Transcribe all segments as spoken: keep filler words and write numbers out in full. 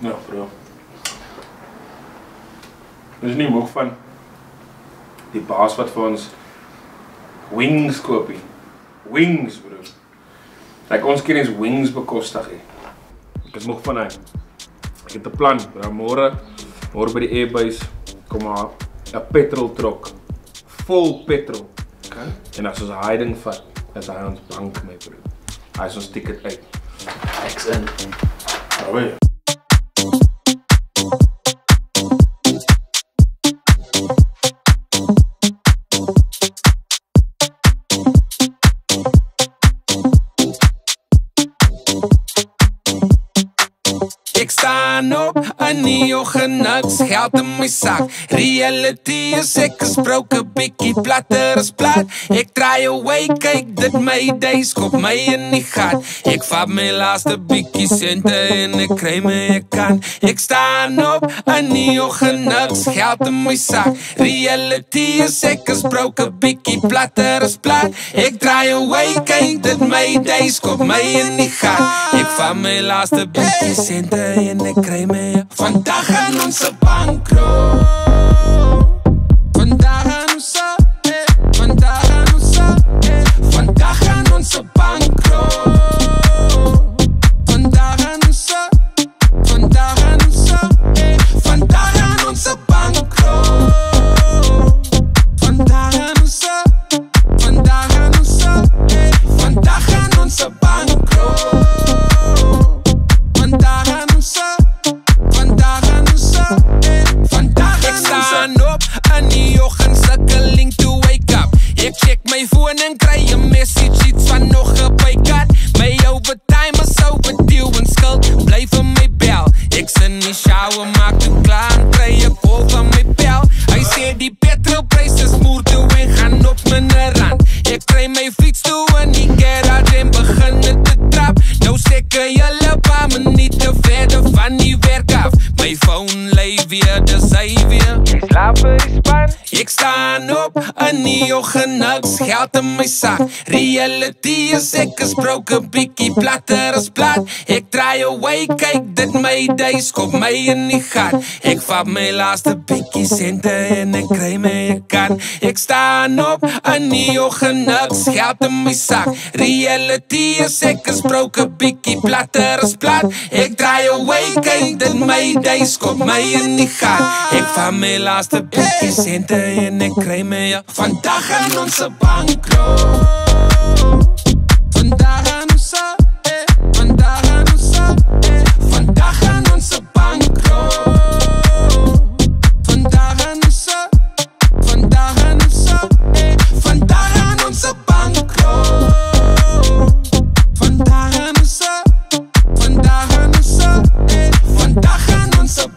Ja, bro. Daar is niet moe van. Die baas wat voor ons wings koop. Wings, bro. Like, ons keer eens wings bekostig. Ik ben moe van hem. Ik heb een plan. Morgen, morgen bij de airbase, kom maar een petroltrok. Vol petrol. Okay. En als ons hiding vat, is hij ons bank mee, bro. Hij is ons ticket uit. X in. Oh, ja. Ik sta op en niet niks geld in mijn zak. Reality is ik gesproken, bikkie platter is plat. Ik draai away, kijk dit Mayday, schop mij in die gat. Ik vat mijn laatste bikkie centen en ik krijg mijn kan. Ik sta op en niet niks geld in mijn zak. Reality is ik gesproken, bikkie platter is plat. Ik draai away, kijk dit Mayday, schop mij in die gat. Ik vat mijn laatste bikkie centen en ik krijg mijn. Vandaag gaan onze bankrob. Vandaag gaan onze, eh. Vandaag gaan onze, eh. Vandaag gaan onze bankrob. Vandaag gaan onze, vandaag gaan onze, eh. Vandaag gaan onze bankrob. Vandaag gaan onze, vandaag gaan onze, eh. Vandaag gaan onze bankrob. Vandaag gaan onze. En krijg je message, iets van nog gepijkerd. Mijn overtime is overduw en schuld. Blijf in mijn bel. Ik zit in die shower, maak het klaar en krijg je kool van mijn bel. Hij zei die petrolprijs is moer toe en gaan op mijn rand. Ik krijg mijn fiets toe en die garage en beginnen te trap. Nou steken jullie paar minuten verder van die werk af. Mijn phone leeft weer, de zij weer. Ik slaap in die span. Ik sta op en niet niks geld in mijn zak. Reality is ik gesproken, bikkie platter is plat. Ik draai away, kijk dit Mayday, schop mij in die gat. Ik vat mijn laatste bikkie centen en ik krijg mijn kan. Ik sta op en niet niks geld in mijn zak. Reality is ik gesproken, bikkie platter is plat. Ik draai away, kijk dit Mayday, schop mij in die gat. Ik vat mijn laatste bikkie centen en ik krijg mijn. Vandaag gaan onze bankrob. Vandaag gaan onze, eh. Vandaag gaan onze, eh. Vandaag gaan onze bankrob. Vandaag gaan onze, vandaag gaan onze, eh. Vandaag gaan onze bankrob. Vandaag gaan onze, vandaag gaan onze, eh. Vandaag gaan onze bankrob.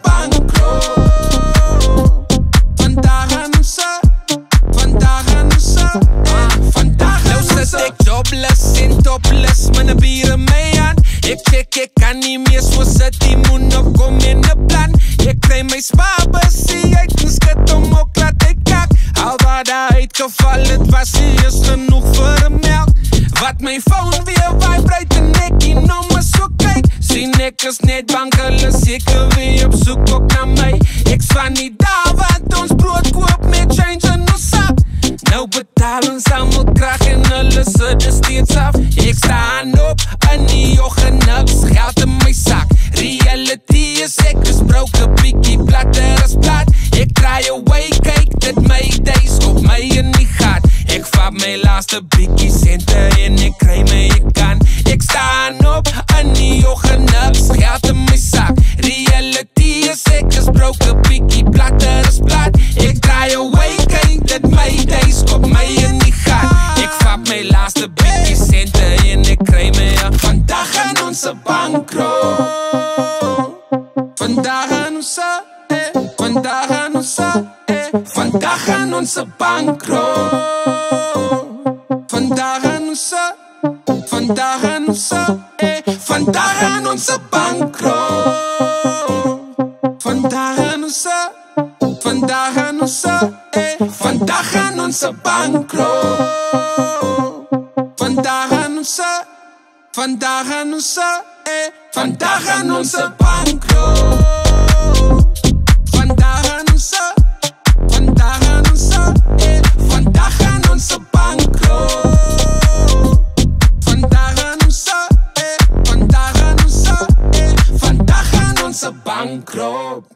Jobless en topless, mijn bieren mee aan. Ik check, ik kan niet meer zo zet, die moet opkom in de plan. Ik krijg mijn spaarbesie uit een schut om ook laat ik kak. Al wat uitgevallen, het was eerst genoeg voor een melk. Wat mijn phone weer vibreert en ik in nummer zo kijk. Zien ik is net bankelen, zeker weer op zoek ook naar mij. Ik zwan niet daar, want ons brood koop met change en ons zak. Nou betalen ze allemaal kracht en alles er steeds af. Ik sta op en die ogen niks geld in mijn zak. Reality is ik gesproken, bikkie platter is plat. Ik draai away, kijk dit Mayday, schop mij in die gat. Ik vat mijn laatste bikkie centen en ik krijg mijn kan. Ik sta op en die ogen niks geld in mijn zak. Reality is ik gesproken, bikkie platter is plat. Ik draai away, kijk dit Mayday, schop mij in die gat. Ik vat mijn laatste bikkie centen en ik krijg mijn. Vandaag gaan onze bankrob. Vandaag gaan onze, eh. Vandaag gaan onze, eh. Vandaag gaan onze bankrob. Vandaag gaan onze, vandaag gaan onze, eh. Vandaag gaan onze bankrob. Vandaag gaan onze, vandaag gaan onze, eh. Vandaag gaan onze bankrob. Vandaag gaan onze, vandaag gaan onze, eh. Vandaag aan onze bankrob. Vandaag aan onze, vandaag aan onze, eh. Vandaag aan onze bankrob. Vandaag aan onze, eh. Vandaag aan onze, eh. Vandaag aan onze bankrob.